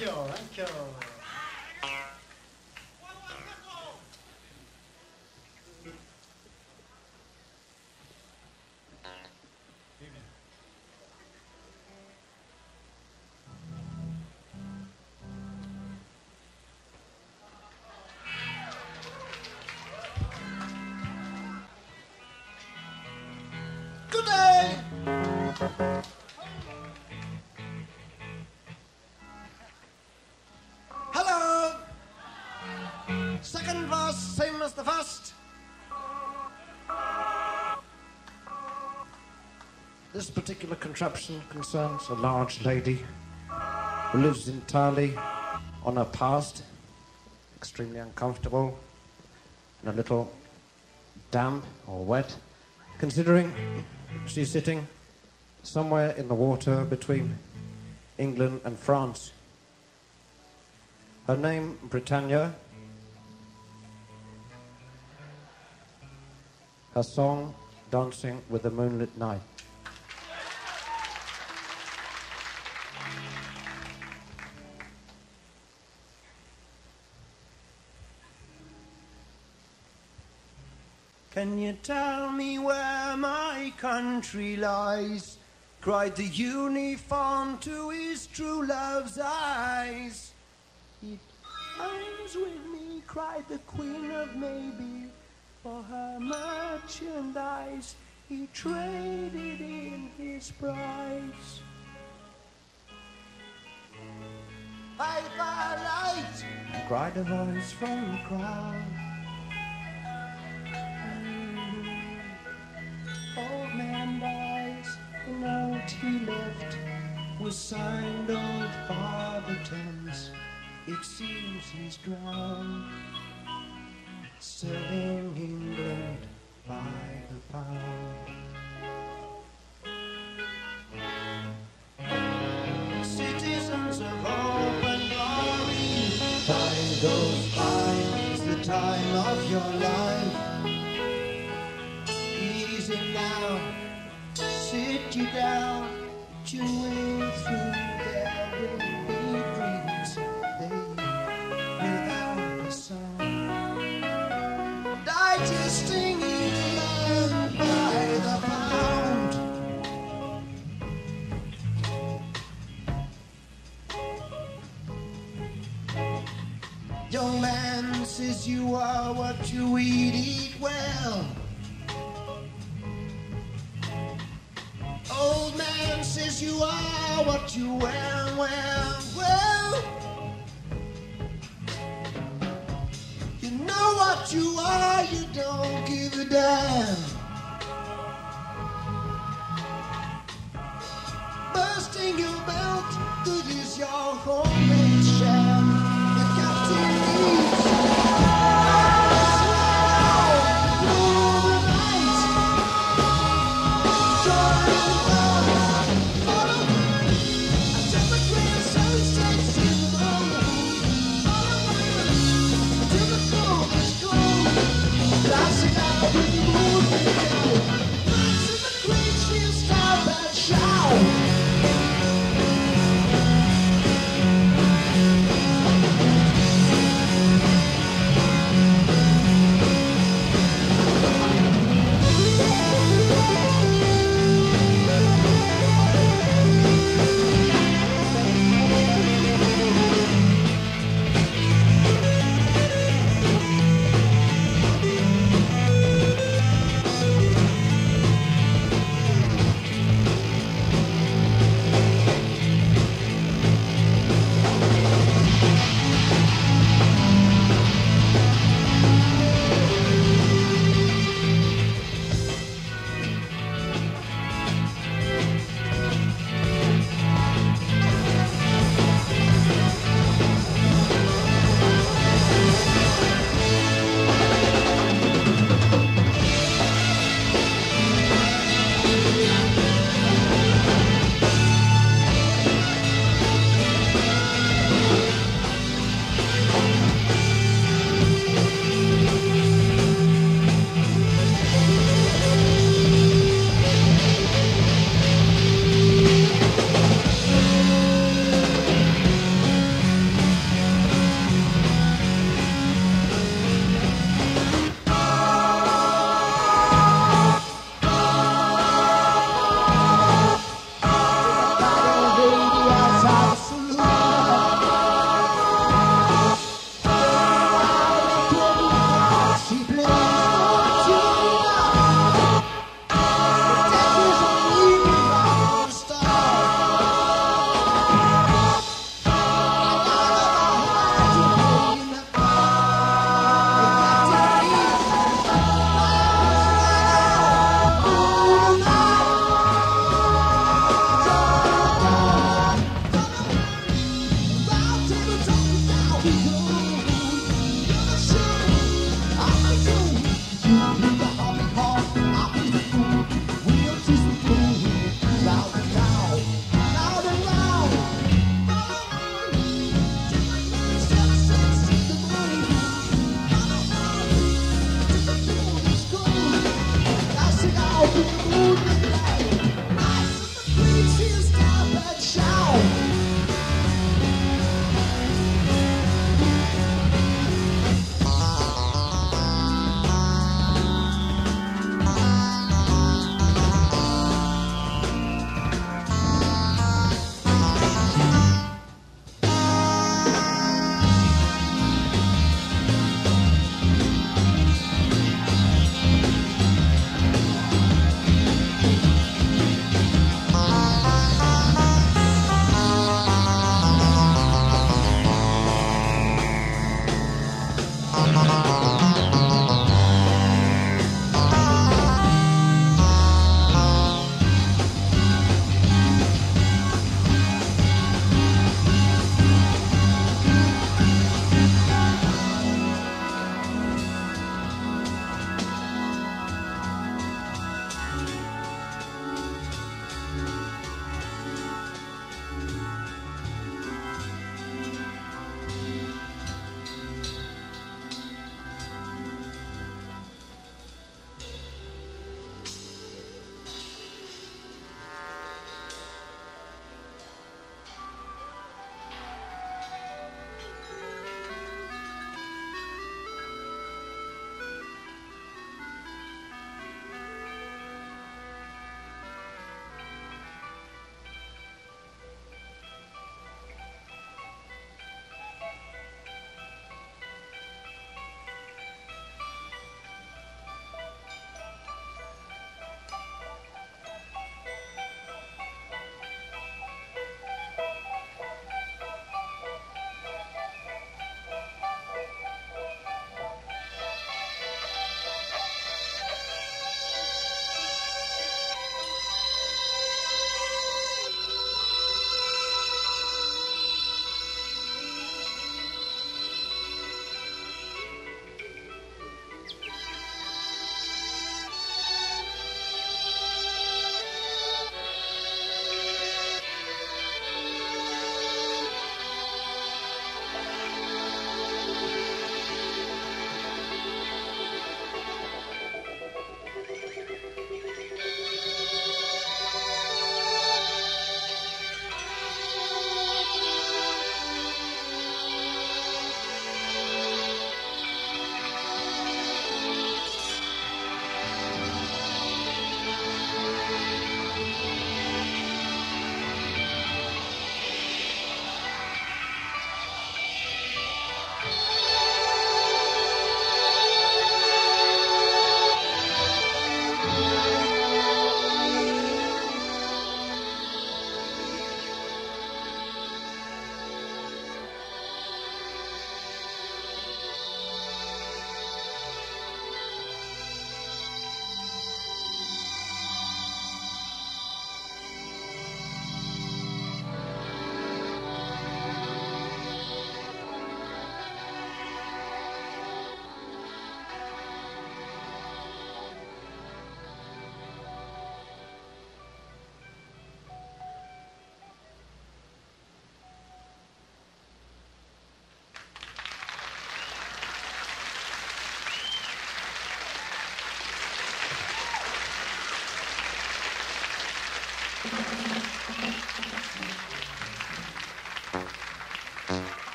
Anch'io. This particular contraption concerns a large lady who lives entirely on her past, extremely uncomfortable and a little damp or wet, considering she's sitting somewhere in the water between England and France. Her name, Britannia. Her song, Dancing with the Moonlit Knight. Can you tell me where my country lies? Cried the unicorn to his true love's eyes. It rhymes with me, cried the queen of maybe. For her merchandise, he traded in his price. By firelight, cried a voice from the crowd. Old man dies, the note he left was signed old Father Thames. It seems he's drowned, selling England by the pound. Citizens of hope and glory, time goes by, it's the time of your life. Now, sit you down, but your way through there will be dreams they without a sound. Digesting England by the pound. Young man says you are what you eat, eat well. Old man says you are what you wear, well. You know what you are, you don't give a damn. Bursting your belt, that is your homemade sham. You got to eat. It's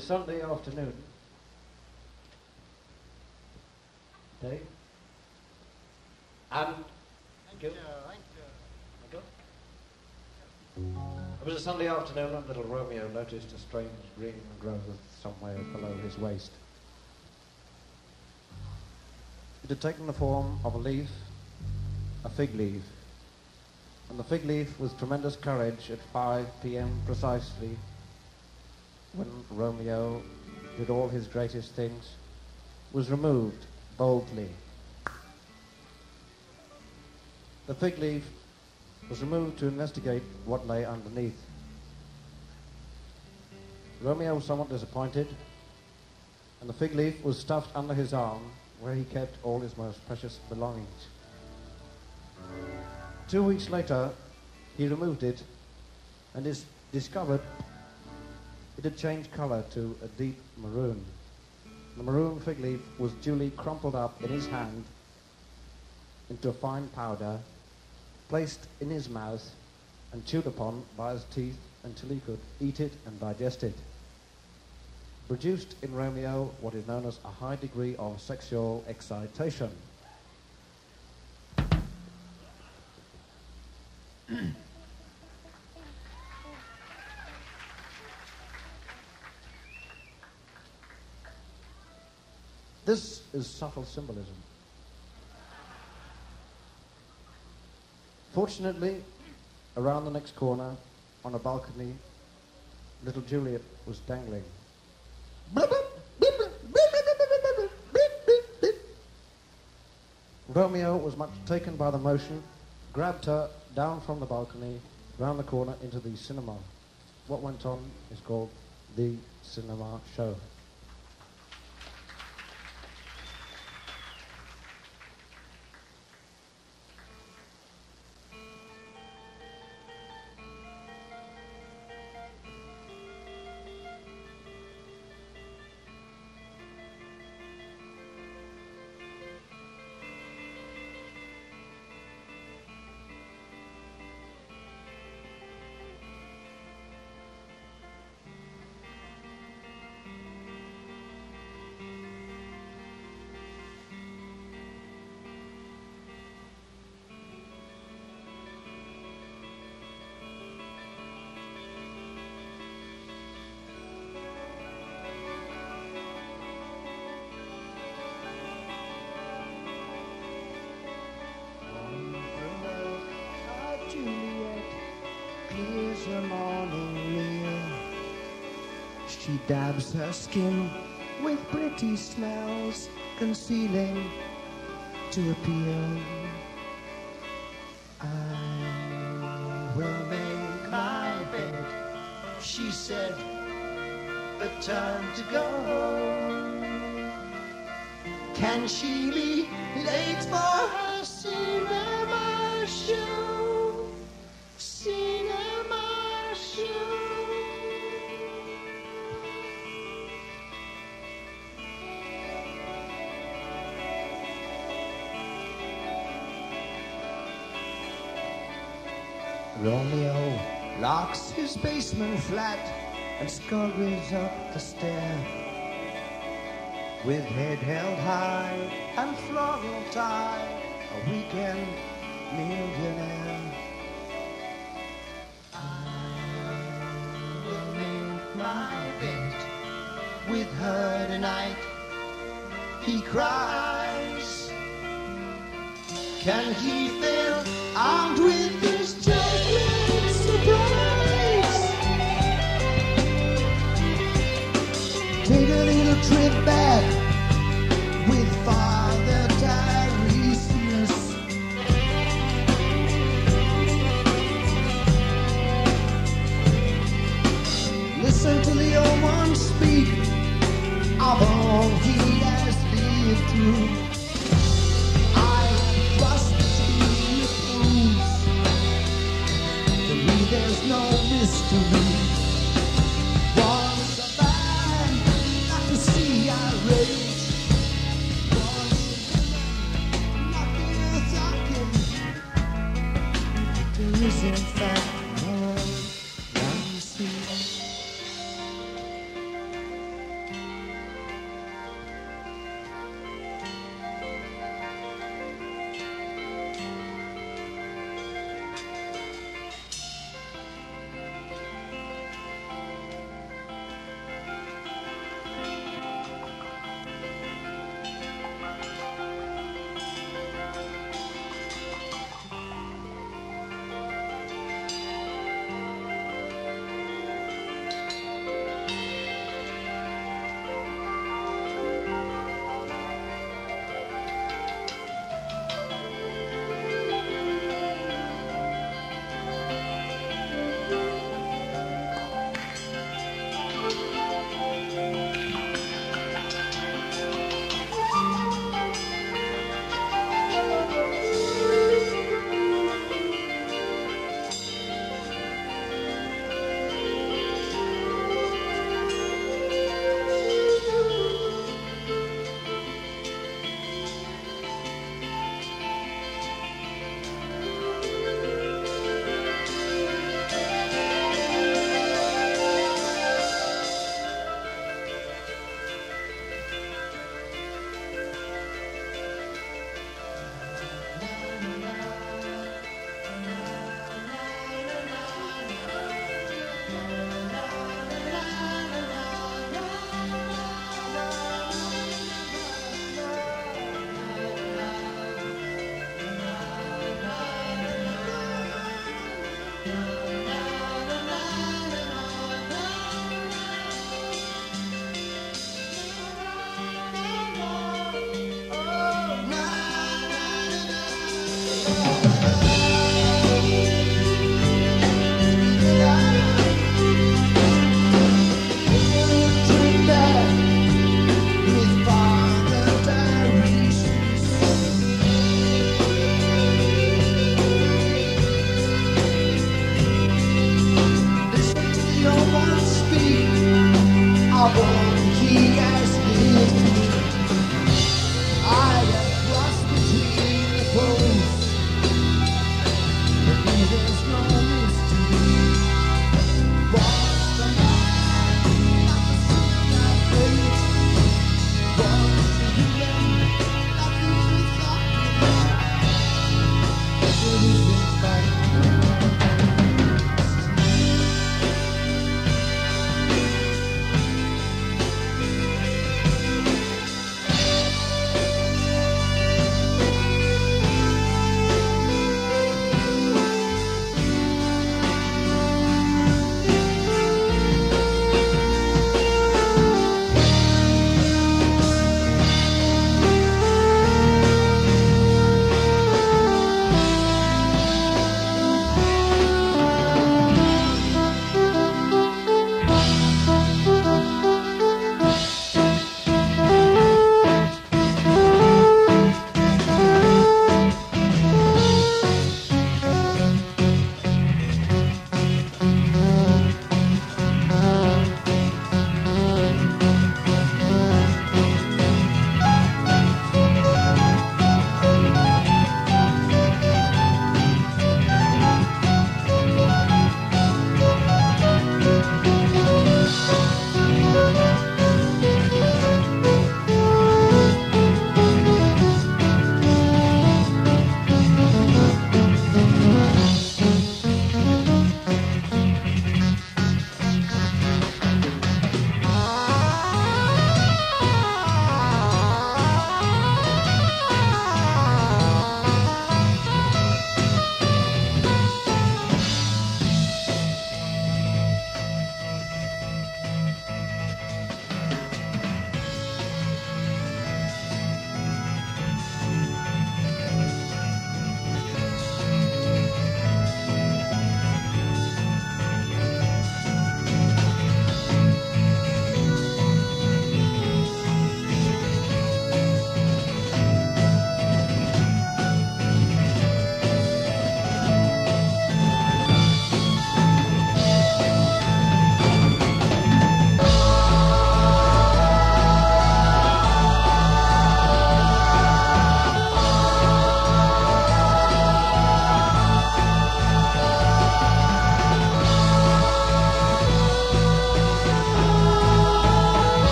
Sunday afternoon, Dave, and it was a Sunday afternoon and little Romeo noticed a strange green growth somewhere below his waist. It had taken the form of a leaf, a fig leaf, and the fig leaf with tremendous courage at 5 p.m. precisely, when Romeo with all his greatest things, was removed boldly. The fig leaf was removed to investigate what lay underneath. Romeo was somewhat disappointed, and the fig leaf was stuffed under his arm, where he kept all his most precious belongings. 2 weeks later, he removed it and discovered it had changed color to a deep maroon. The maroon fig leaf was duly crumpled up in his hand into a fine powder, placed in his mouth and chewed upon by his teeth until he could eat it and digest it. Produced in Romeo what is known as a high degree of sexual excitation. This is subtle symbolism. Fortunately, around the next corner, on a balcony, little Juliet was dangling. Romeo was much taken by the motion, grabbed her down from the balcony, round the corner into the cinema. What went on is called The Cinema Show. She dabs her skin with pretty smells, concealing to appear. I will make my bed, she said, but time to go. Can she be late for her cinema show? Cinema show. Romeo locks his basement flat and scurries up the stair. With head held high and floral tie, a weekend millionaire. I will make my bed with her tonight, he cries. Can he fail, armed with his judgment surprise? Take a little trip back with Father Thames. Listen to the old one speak of all he has lived through. There's no mystery. Once a man, not to see I rage. Once a man, nothing else I can do. There is in fact no one sees.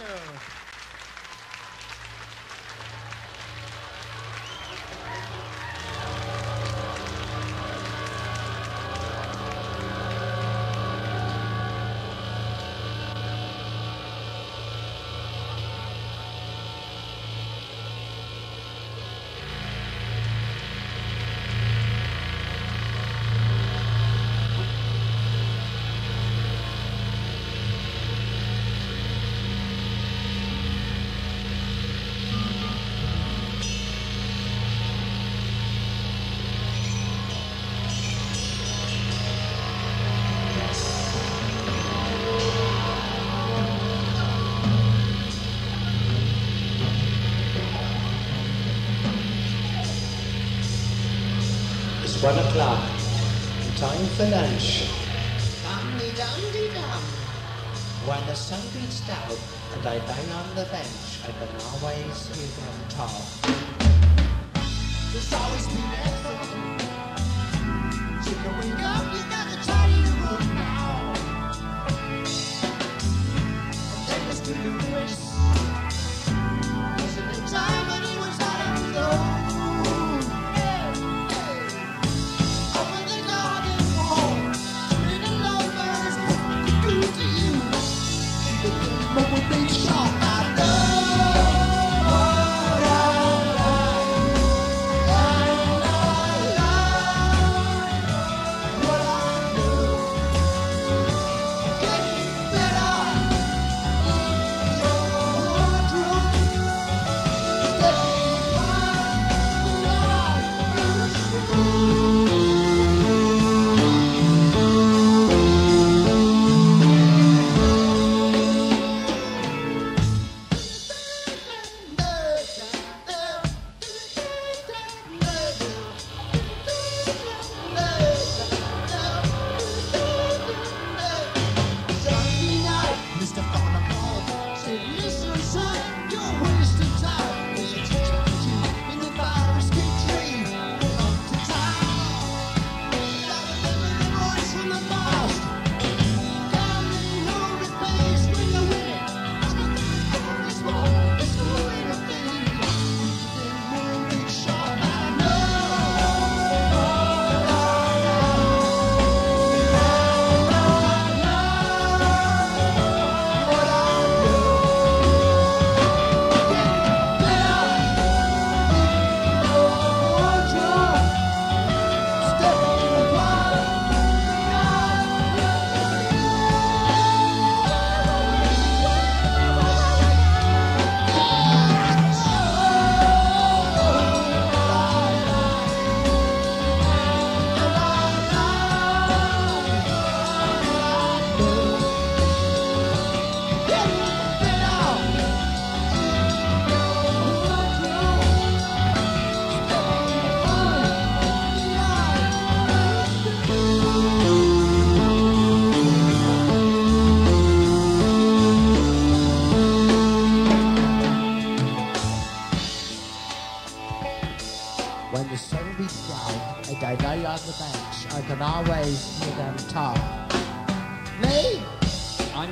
Thank you. It's 1 o'clock. Time for lunch. Dum-de-dum-de-dum. When the sun beats down and I bang on the bench, I can always hear them talk. There's always been a thought. You can wake up, you gotta try to move now. They must do the race. Wasn't in time, but it was out of the door.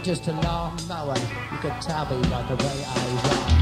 Just a long mower, you can tell me by the way I run.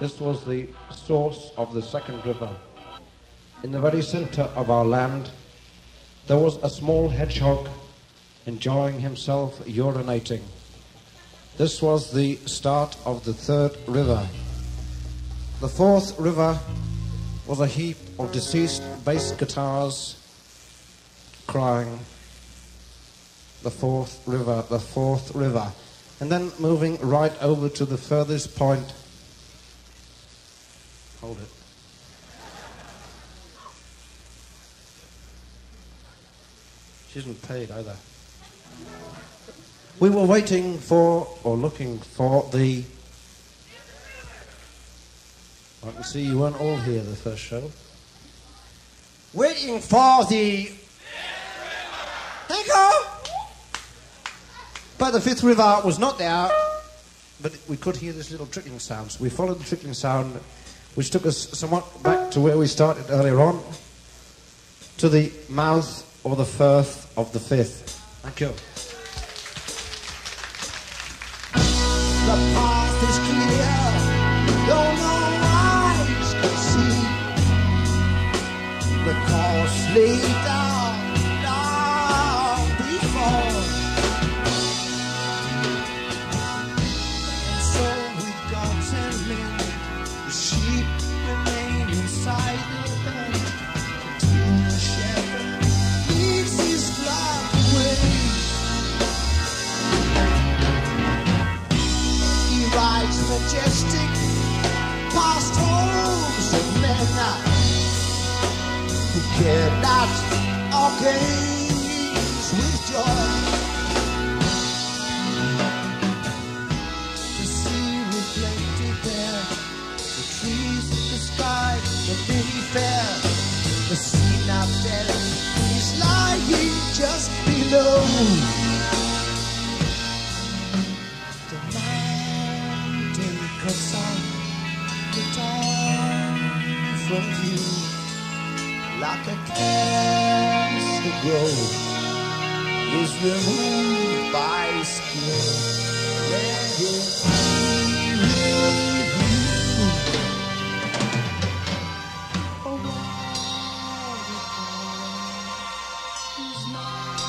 This was the source of the second river. In the very center of our land, there was a small hedgehog enjoying himself urinating. This was the start of the third river. The fourth river was a heap of deceased bass guitars crying, the fourth river. And then moving right over to the furthest point, hold it. She isn't paid either. We were waiting for, or looking for, the... I can see you weren't all here the first show. Waiting for the... Thank you! But the fifth river was not there, but we could hear this little trickling sound. So we followed the trickling sound, which took us somewhat back to where we started earlier on, to the mouth or the Firth of the Fifth. Thank you. The path is clear, though no eyes can see. The course lay down, down before. And so we've got 10 men, the sheep remain inside the pen. Until the shepherd leads his flock away. Rides majestic past homes of men who care not or gaze with joy. The sea reflected there, the trees, the sky, the very fair. The sea now dead is lying just below. Sound get on from you like a cancer growth is removed by skill. Let it be with you. Oh, God is not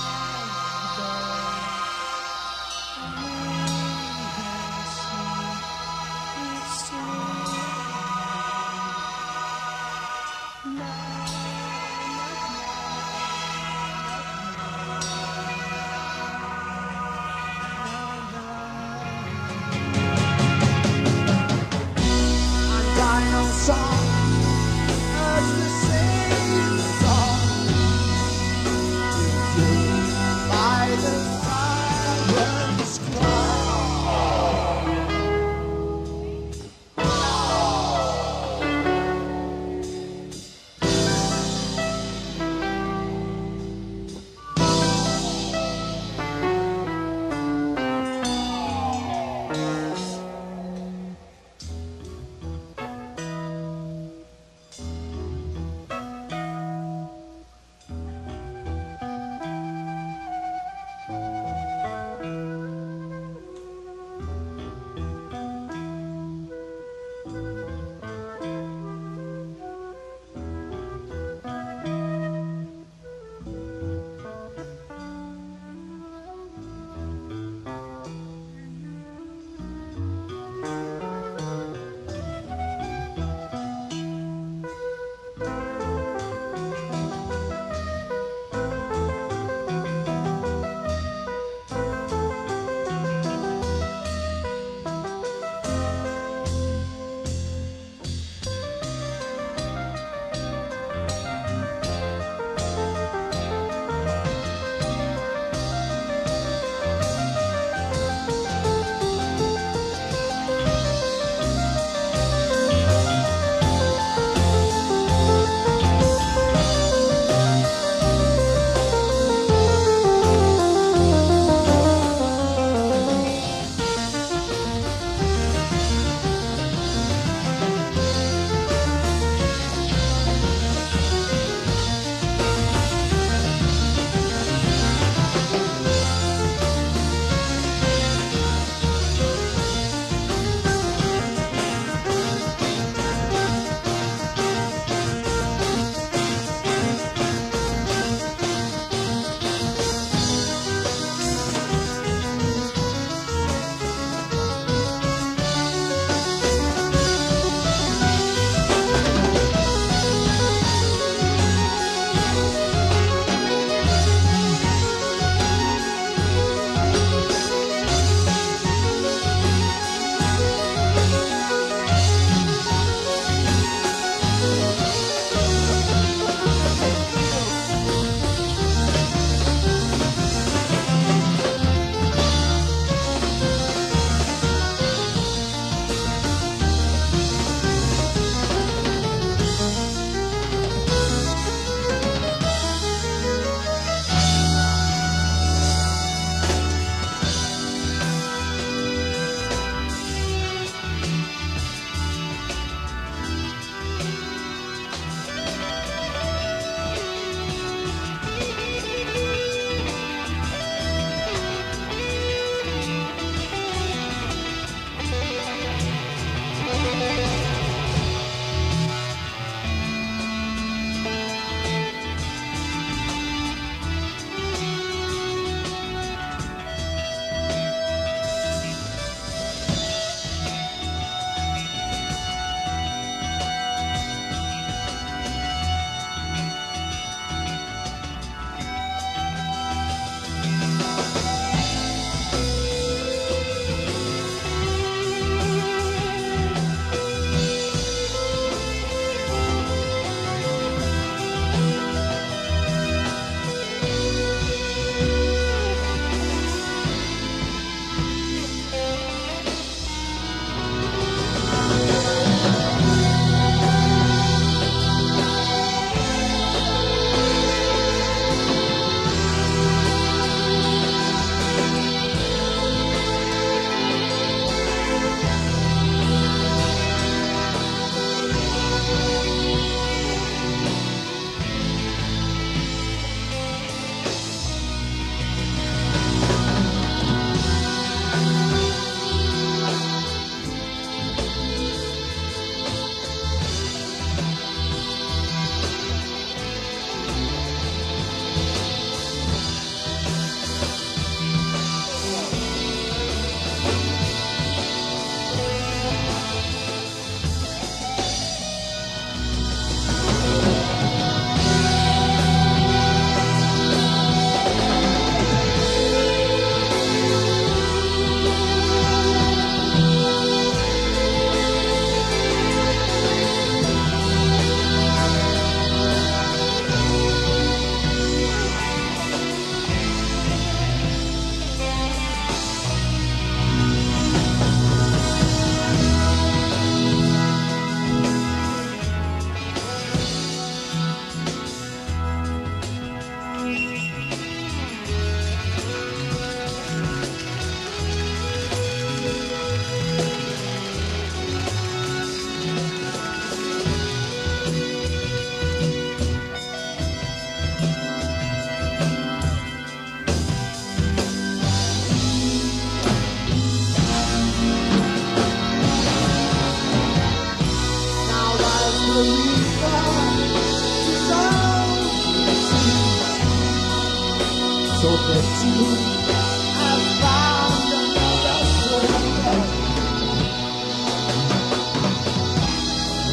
hope that you have found another sweetheart.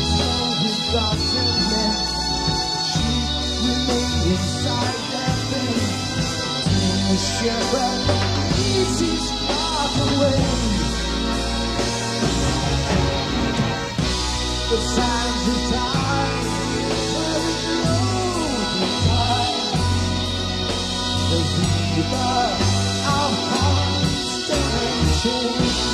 So his dancing men, she remained inside that thing. Till the shepherd leads his heart away. The signs of time were ignored in time. The river of constant change.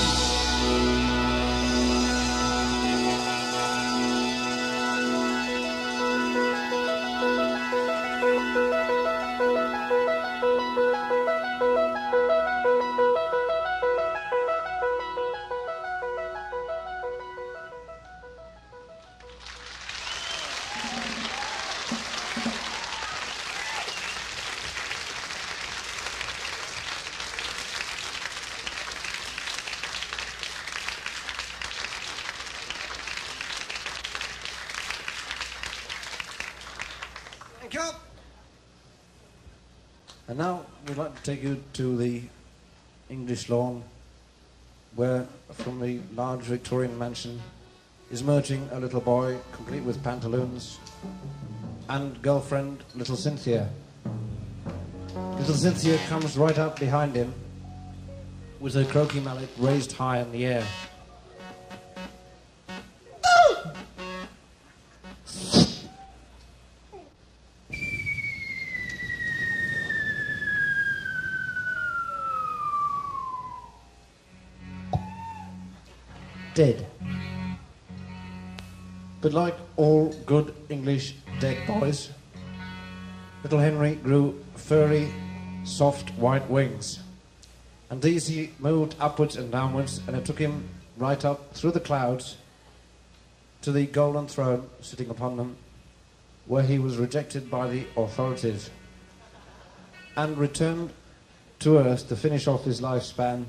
And now we'd like to take you to the English lawn, where from the large Victorian mansion is emerging a little boy, complete with pantaloons, and girlfriend, little Cynthia. Little Cynthia comes right up behind him with her croquet mallet raised high in the air. Dead. But like all good English dead boys, little Henry grew furry, soft white wings, and these he moved upwards and downwards, and it took him right up through the clouds to the golden throne sitting upon them, where he was rejected by the authorities and returned to earth to finish off his lifespan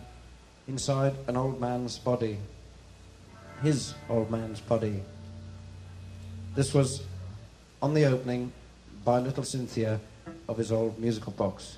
inside an old man's body. His old man's body. This was on the opening by little Cynthia of his old musical box.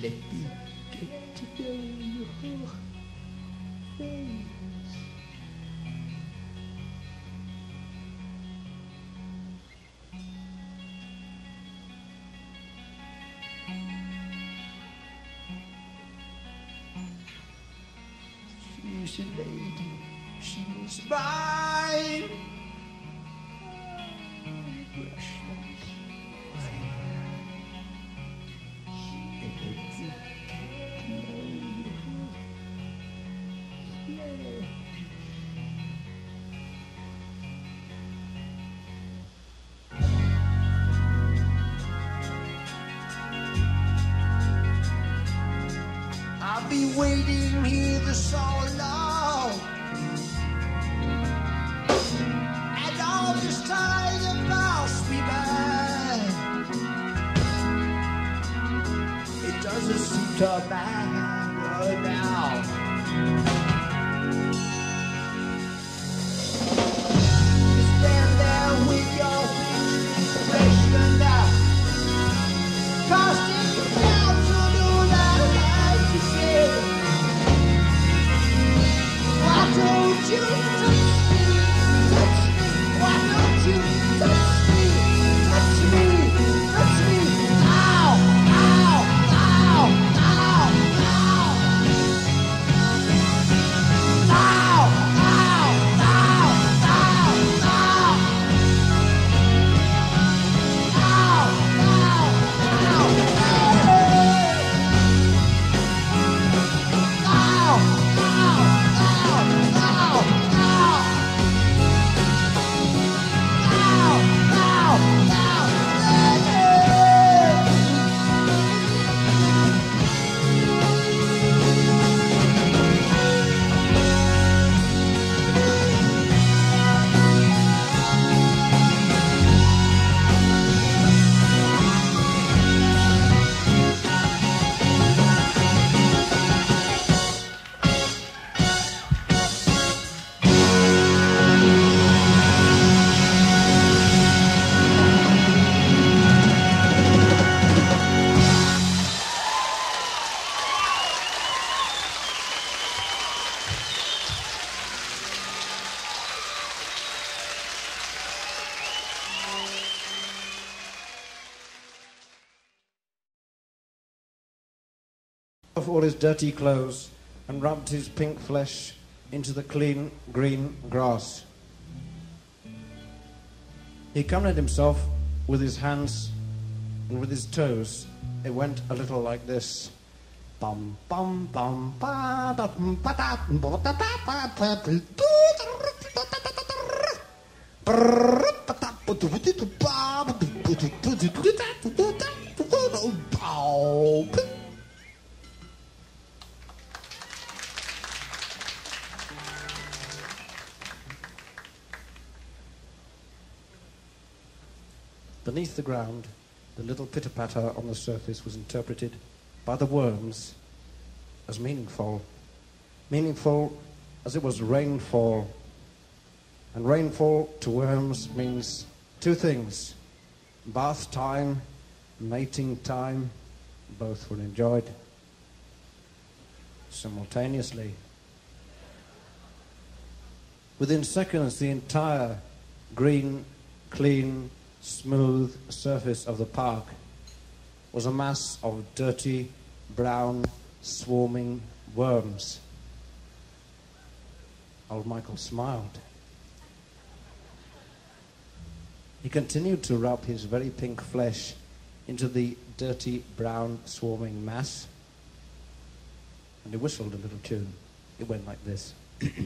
Let me get to know your ways. She's a lady, she was mine. I'll be waiting here this all along, and all this time you pass me by. It doesn't seem to matter now. All his dirty clothes and rubbed his pink flesh into the clean green grass. He cumbered himself with his hands and with his toes. It went a little like this. Bum bum bum ba da ba da ba da ba da. Beneath the ground, the little pitter-patter on the surface was interpreted by the worms as meaningful. Meaningful as it was rainfall. And rainfall to worms means two things. Bath time, mating time, both were enjoyed simultaneously. Within seconds, the entire green, clean, smooth surface of the park was a mass of dirty, brown, swarming worms. Old Michael smiled. He continued to rub his very pink flesh into the dirty, brown, swarming mass, and he whistled a little tune. It went like this. For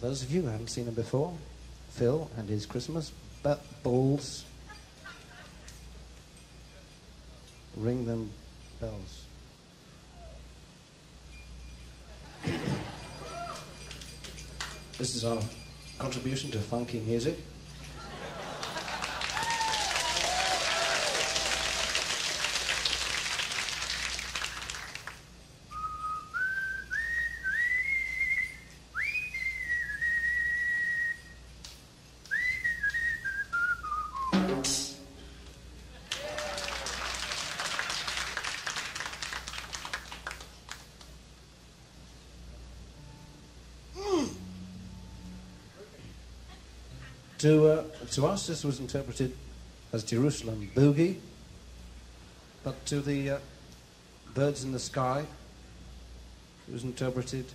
those of you who haven't seen him before, Phil and his Christmas balls. Ring them bells. This is our contribution to funky music. To us, this was interpreted as Jerusalem Boogie, but to the birds in the sky, it was interpreted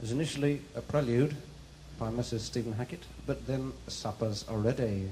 as initially a prelude by Mrs. Stephen Hackett, but then Supper's Ready.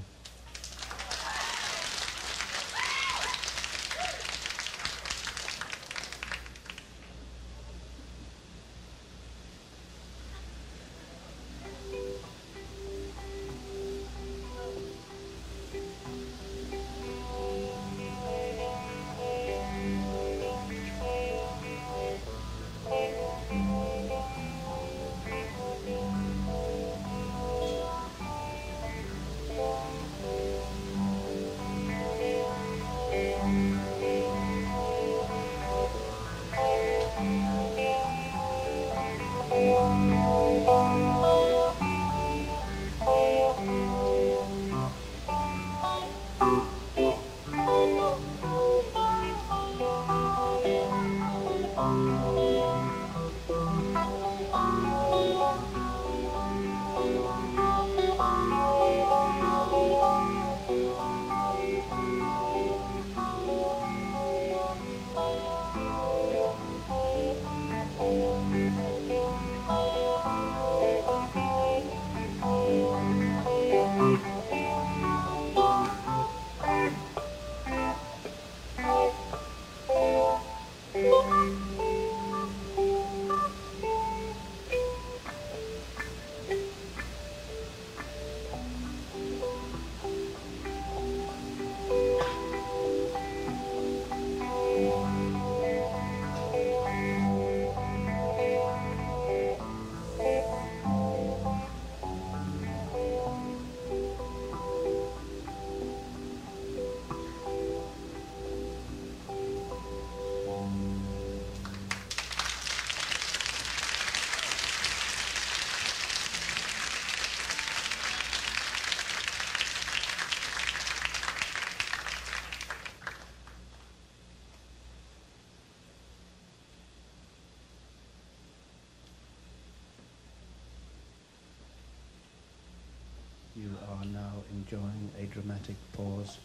You are now enjoying a dramatic pause.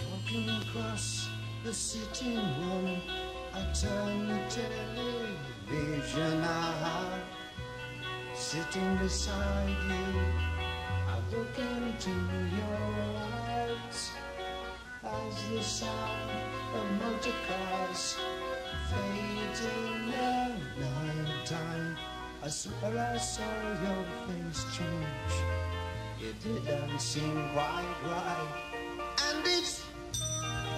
Walking across the sitting room, I turn the television on. Sitting beside you, I look into your eyes as the sound of motor cars fades in the night time. I swear I saw your face change. It didn't seem quite right. And it's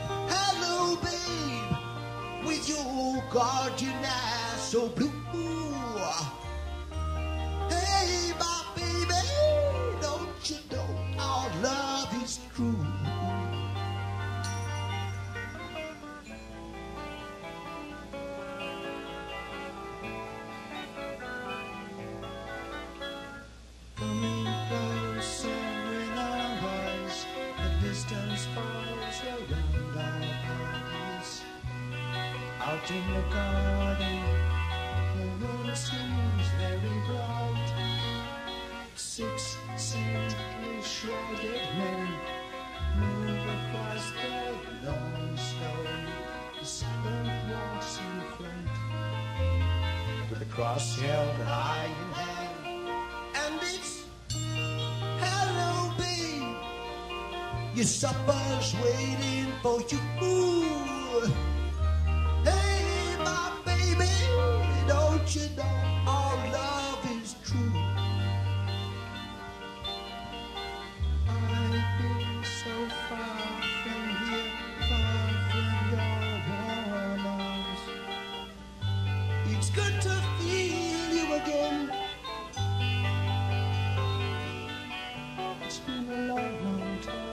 hello, babe, with your guardian eyes so blue. Hey, my baby, don't you know our love is true? In the garden, the moon seems very bright. 6 saintly shrouded men move across the long stone. The 7th walks in front with the cross held high in hand. And it's hello, babe, your supper's waiting for you. You know our love is true. I've been so far from here, far from your warm arms. It's good to feel you again. It's been a long, long time.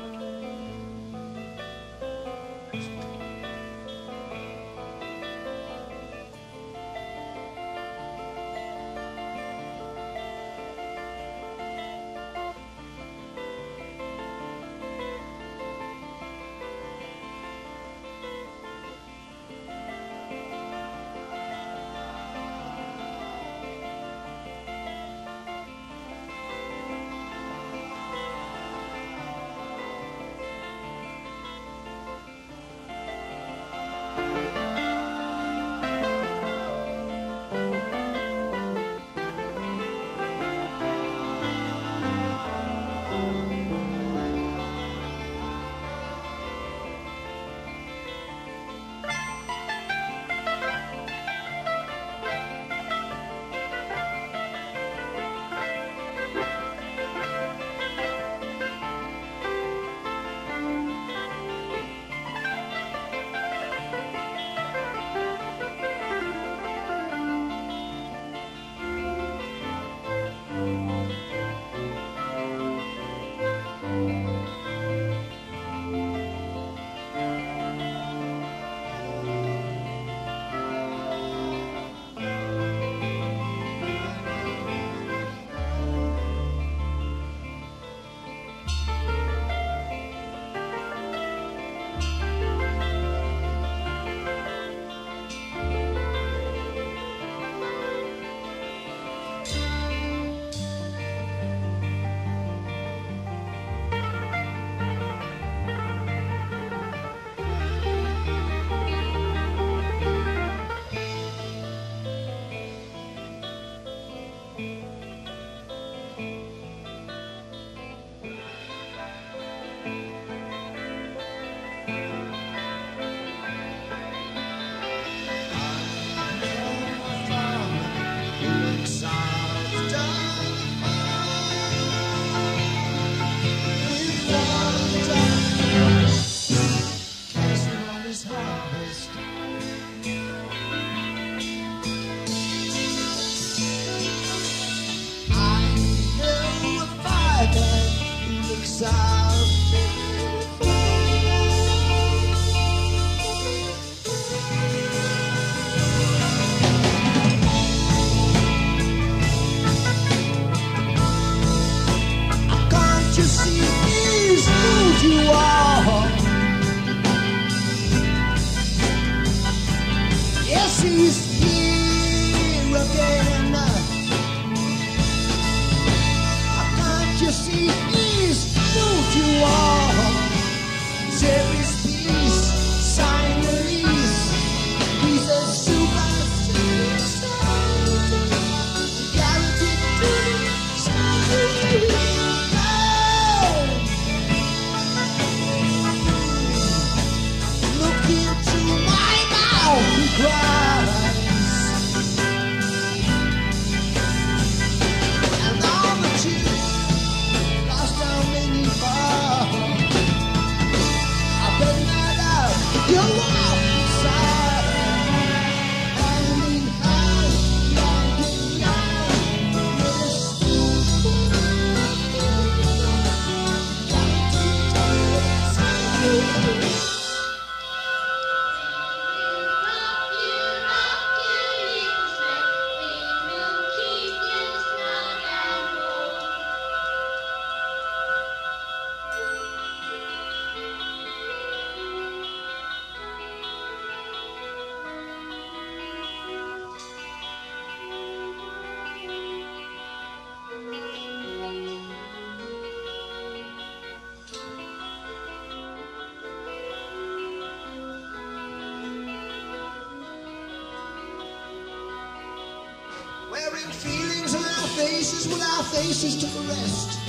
wearing feelings on our faces with our faces to the rest.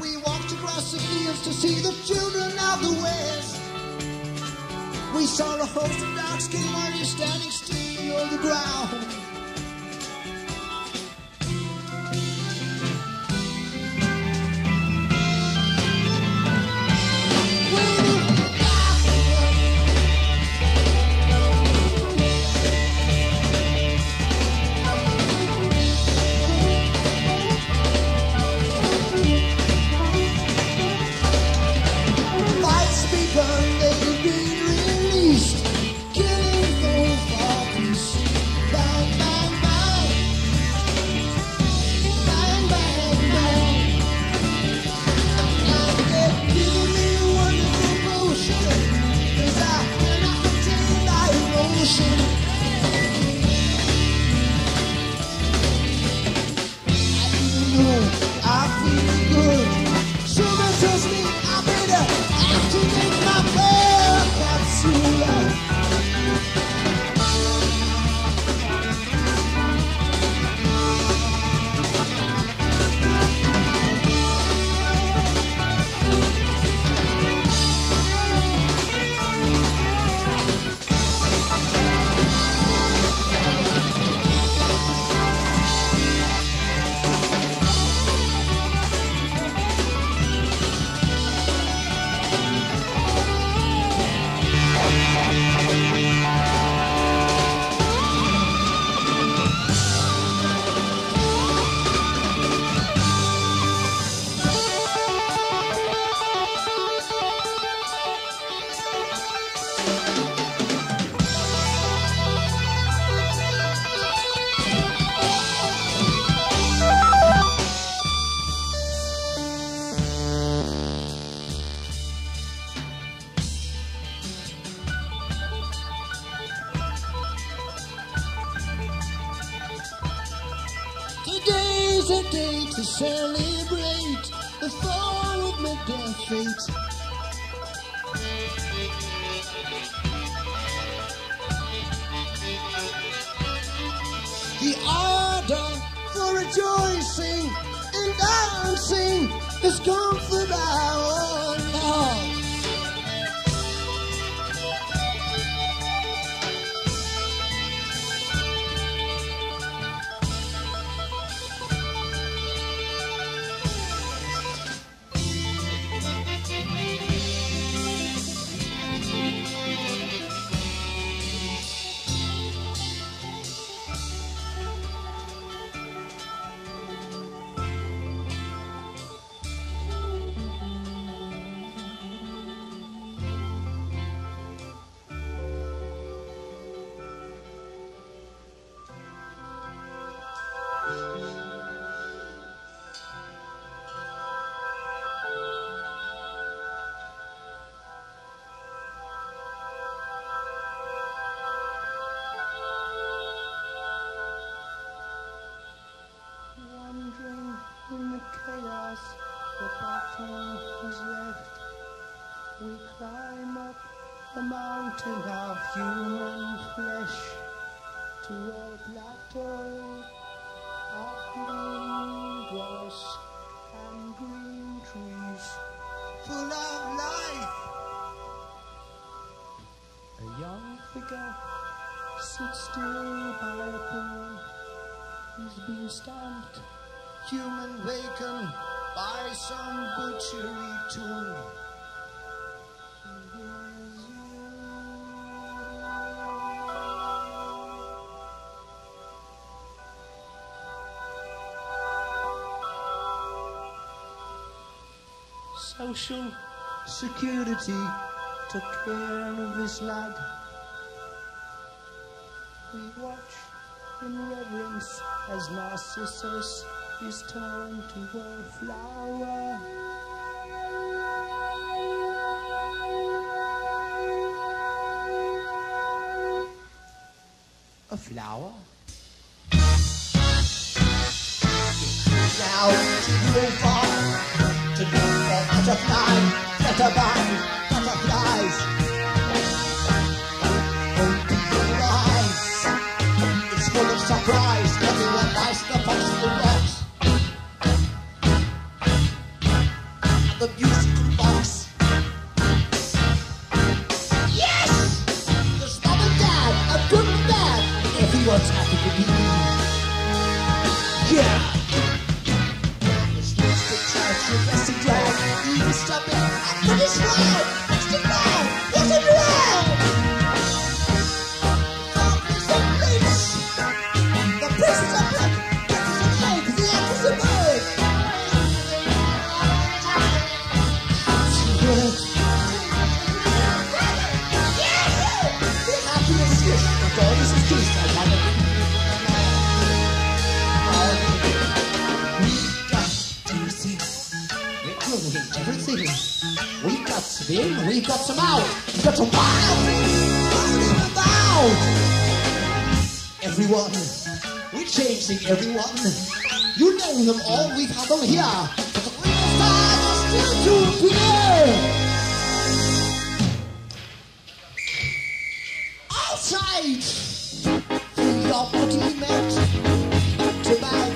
We walked across the fields to see the children of the West. We saw a host of dark-skinned warriors standing still on the ground. Celebrate the fall of my dear fate. The ardor for rejoicing and dancing is gone for our love. Social Security took care of this lad. We watch in reverence as Narcissus is turned to a flower. A flower? Now to the farm, to the butterfly, butterfly, butterflies. Open your eyes. It's full of something. see what's happening. Yeah. It's just a touch of messy drag. Even stop it. I think it's wrong. What's the wrong? What's the wrong? There's the place. The place is a blood. The place is a plague. The end is a bird. Yes! The happiness is this. The goddess is this. I love it. We got some in, we got some out, we got some wild, we got everyone, we're changing everyone. You know them all, we've had them here, but the real stars are still to be outside. We are putting them out to bow.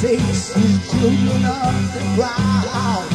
Takes you to the ground.